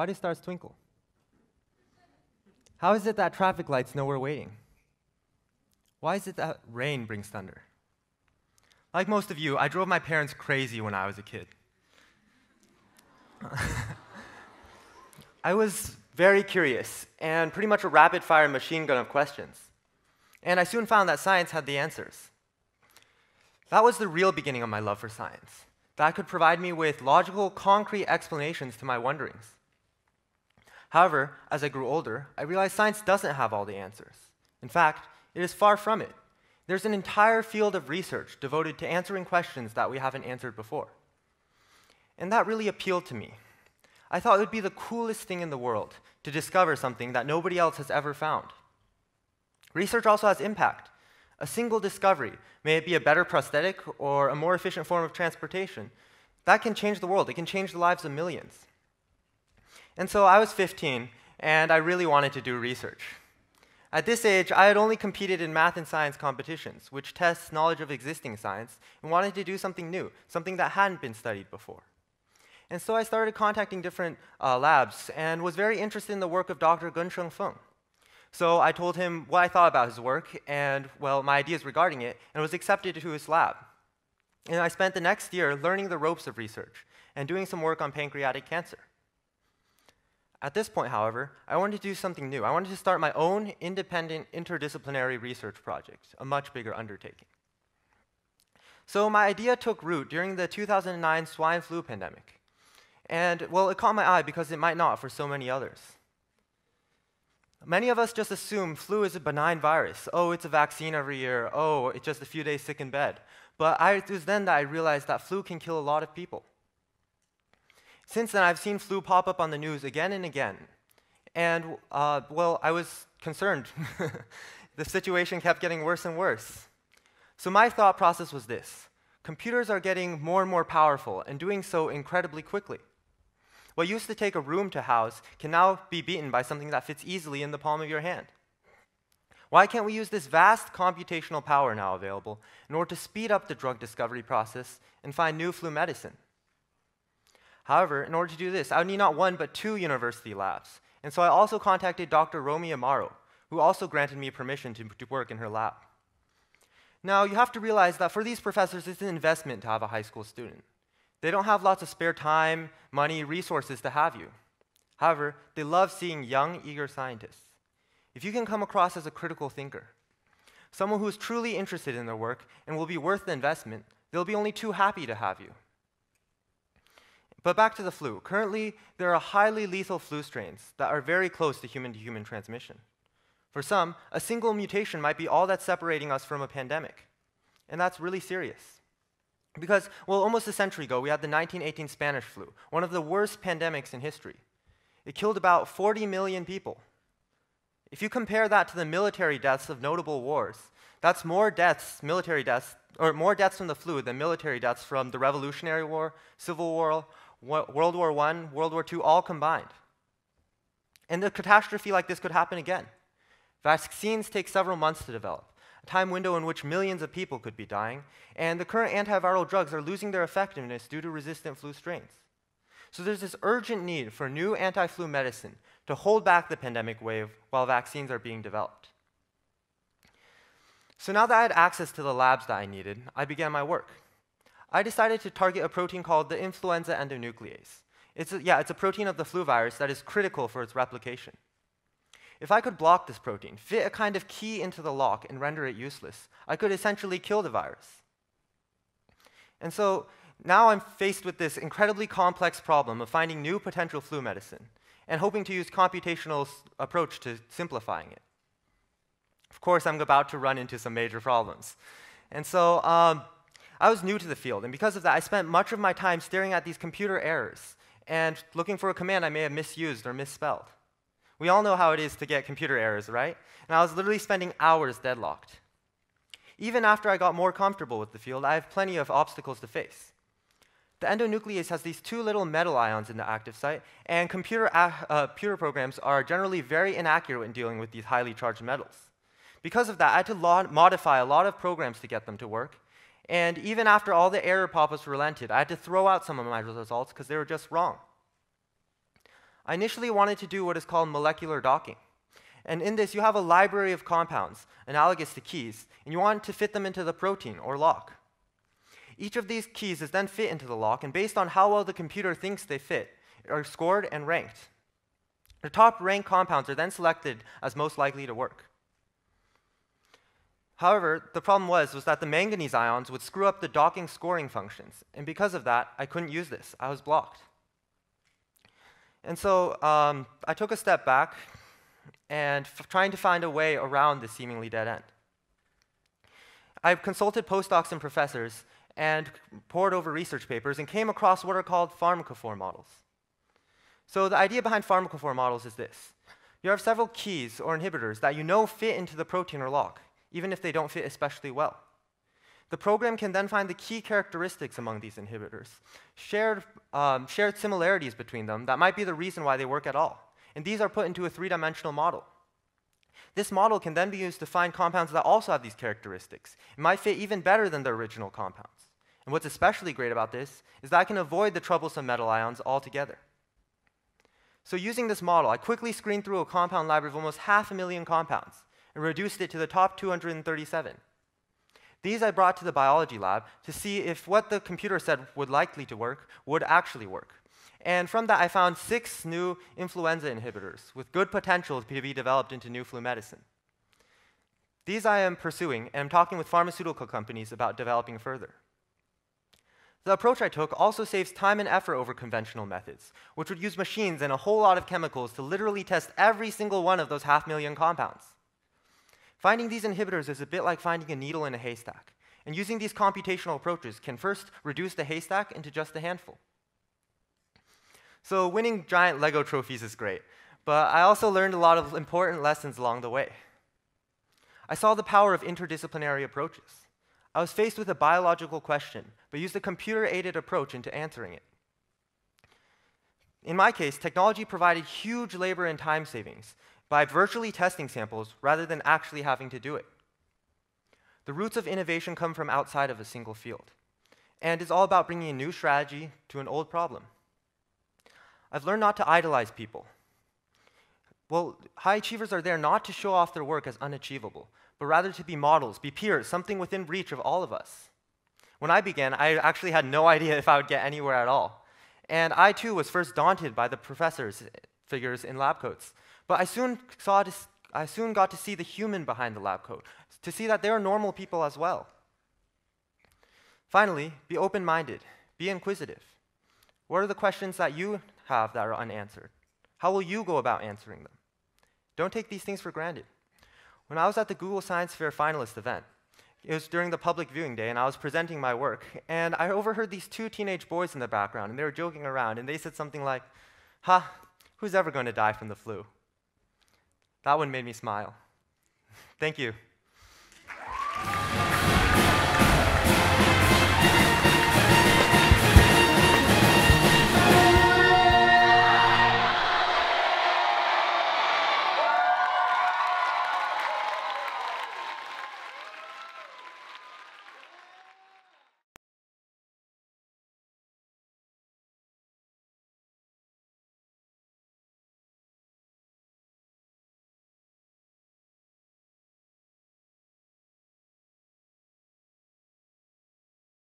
Why do stars twinkle? How is it that traffic lights know we're waiting? Why is it that rain brings thunder? Like most of you, I drove my parents crazy when I was a kid. I was very curious and pretty much a rapid-fire machine gun of questions. And I soon found that science had the answers. That was the real beginning of my love for science. That could provide me with logical, concrete explanations to my wonderings. However, as I grew older, I realized science doesn't have all the answers. In fact, it is far from it. There's an entire field of research devoted to answering questions that we haven't answered before. And that really appealed to me. I thought it would be the coolest thing in the world to discover something that nobody else has ever found. Research also has impact. A single discovery, may it be a better prosthetic or a more efficient form of transportation, that can change the world. It can change the lives of millions. And so I was 15, and I really wanted to do research. At this age, I had only competed in math and science competitions, which tests knowledge of existing science, and wanted to do something new, something that hadn't been studied before. And so I started contacting different labs and was very interested in the work of Dr. Gencheng Fung. So I told him what I thought about his work and, well, my ideas regarding it, and was accepted to his lab. And I spent the next year learning the ropes of research and doing some work on pancreatic cancer. At this point, however, I wanted to do something new. I wanted to start my own independent interdisciplinary research project, a much bigger undertaking. So my idea took root during the 2009 swine flu pandemic. And, well, it caught my eye because it might not for so many others. Many of us just assume flu is a benign virus. Oh, it's a vaccine every year. Oh, it's just a few days sick in bed. But it was then that I realized that flu can kill a lot of people. Since then, I've seen flu pop up on the news again and again. And, well, I was concerned. The situation kept getting worse and worse. So my thought process was this. Computers are getting more and more powerful and doing so incredibly quickly. What used to take a room to house can now be beaten by something that fits easily in the palm of your hand. Why can't we use this vast computational power now available in order to speed up the drug discovery process and find new flu medicine? However, in order to do this, I would need not one but two university labs. And so I also contacted Dr. Romi Amaro, who also granted me permission to work in her lab. Now, you have to realize that for these professors, it's an investment to have a high school student. They don't have lots of spare time, money, resources to have you. However, they love seeing young, eager scientists. If you can come across as a critical thinker, someone who is truly interested in their work and will be worth the investment, they'll be only too happy to have you. But back to the flu. Currently, there are highly lethal flu strains that are very close to human transmission. For some, a single mutation might be all that's separating us from a pandemic. And that's really serious. Because, well, almost a century ago, we had the 1918 Spanish flu, one of the worst pandemics in history. It killed about 40 million people. If you compare that to the military deaths of notable wars, that's more deaths, more deaths from the flu than military deaths from the Revolutionary War, Civil War, World War I, World War II, all combined. And a catastrophe like this could happen again. Vaccines take several months to develop, a time window in which millions of people could be dying, and the current antiviral drugs are losing their effectiveness due to resistant flu strains. So there's this urgent need for new anti-flu medicine to hold back the pandemic wave while vaccines are being developed. So now that I had access to the labs that I needed, I began my work. I decided to target a protein called the influenza endonuclease. It's a protein of the flu virus that is critical for its replication. If I could block this protein, fit a kind of key into the lock and render it useless, I could essentially kill the virus. And so now I'm faced with this incredibly complex problem of finding new potential flu medicine and hoping to use computational approach to simplifying it. Of course, I'm about to run into some major problems. And so I was new to the field, and because of that, I spent much of my time staring at these computer errors and looking for a command I may have misused or misspelled. We all know how it is to get computer errors, right? And I was literally spending hours deadlocked. Even after I got more comfortable with the field, I have plenty of obstacles to face. The endonuclease has these two little metal ions in the active site, and computer programs are generally very inaccurate in dealing with these highly charged metals. Because of that, I had to modify a lot of programs to get them to work, and even after all the error pop-ups relented, I had to throw out some of my results because they were just wrong. I initially wanted to do what is called molecular docking. And in this, you have a library of compounds, analogous to keys, and you want to fit them into the protein, or lock. Each of these keys is then fit into the lock, and based on how well the computer thinks they fit, are scored and ranked. The top-ranked compounds are then selected as most likely to work. However, the problem was that the manganese ions would screw up the docking scoring functions, and because of that, I couldn't use this. I was blocked. And so I took a step back, and trying to find a way around this seemingly dead end. I've consulted postdocs and professors and pored over research papers and came across what are called pharmacophore models. So the idea behind pharmacophore models is this. You have several keys or inhibitors that you know fit into the protein or lock, even if they don't fit especially well. The program can then find the key characteristics among these inhibitors, shared similarities between them that might be the reason why they work at all. And these are put into a three-dimensional model. This model can then be used to find compounds that also have these characteristics. It might fit even better than the original compounds. And what's especially great about this is that I can avoid the troublesome metal ions altogether. So using this model, I quickly screened through a compound library of almost 500,000 compounds and reduced it to the top 237. These I brought to the biology lab to see if what the computer said would likely to work would actually work. And from that, I found 6 new influenza inhibitors with good potential to be developed into new flu medicine. These I am pursuing, and I'm talking with pharmaceutical companies about developing further. The approach I took also saves time and effort over conventional methods, which would use machines and a whole lot of chemicals to literally test every single one of those 500,000 compounds. Finding these inhibitors is a bit like finding a needle in a haystack, and using these computational approaches can first reduce the haystack into just a handful. So winning giant Lego trophies is great, but I also learned a lot of important lessons along the way. I saw the power of interdisciplinary approaches. I was faced with a biological question, but used a computer-aided approach into answering it. In my case, technology provided huge labor and time savings by virtually testing samples rather than actually having to do it. The roots of innovation come from outside of a single field, and it's all about bringing a new strategy to an old problem. I've learned not to idolize people. Well, high achievers are there not to show off their work as unachievable, but rather to be models, be peers, something within reach of all of us. When I began, I actually had no idea if I would get anywhere at all. And I, too, was first daunted by the professors' figures in lab coats. But I soon got to see the human behind the lab coat, to see that they are normal people as well. Finally, be open-minded, be inquisitive. What are the questions that you have that are unanswered? How will you go about answering them? Don't take these things for granted. When I was at the Google Science Fair finalist event, it was during the public viewing day, and I was presenting my work, and I overheard these 2 teenage boys in the background, and they were joking around, and they said something like, "Ha, who's ever going to die from the flu?" That one made me smile. Thank you.